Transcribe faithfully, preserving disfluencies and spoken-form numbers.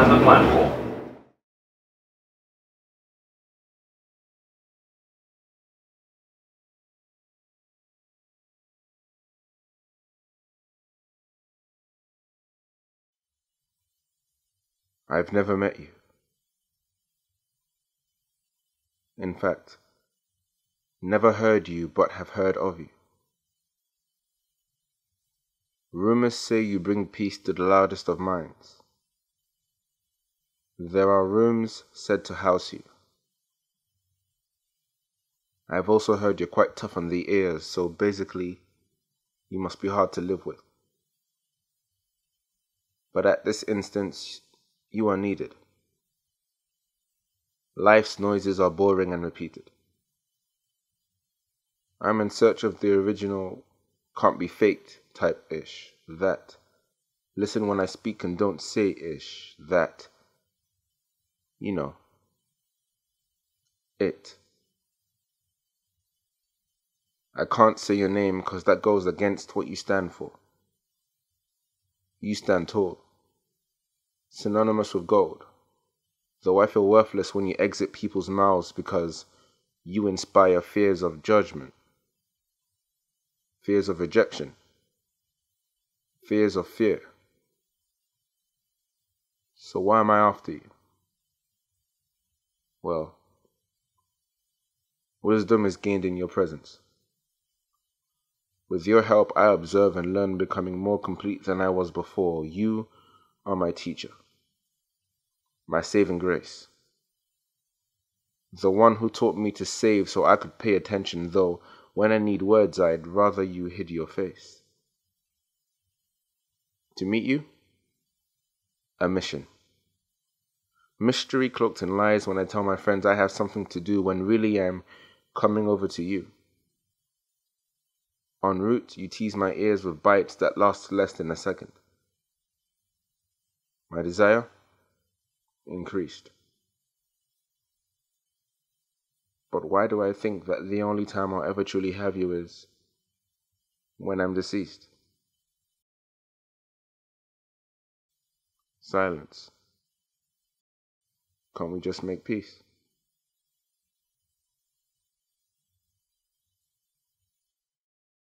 as a platform. I've never met you. In fact, never heard you but have heard of you. Rumors say you bring peace to the loudest of minds. There are rooms said to house you. I've also heard you're quite tough on the ears, so basically, you must be hard to live with. But at this instance, you are needed. Life's noises are boring and repeated. I'm in search of the original, can't be faked type-ish, that, listen when I speak and don't say-ish, that, you know, it. I can't say your name because that goes against what you stand for. You stand tall, synonymous with gold, though I feel worthless when you exit people's mouths because you inspire fears of judgment, fears of rejection, fears of fear. So why am I after you? Well, wisdom is gained in your presence. With your help, I observe and learn, becoming more complete than I was before. You are my teacher, my saving grace, the one who taught me to save so I could pay attention, though when I need words, I'd rather you hid your face. To meet you? A mission. Mystery cloaked in lies when I tell my friends I have something to do when really I'm coming over to you. En route, you tease my ears with bites that last less than a second. My desire increased. But why do I think that the only time I'll ever truly have you is when I'm deceased? Silence. Can't we just make peace?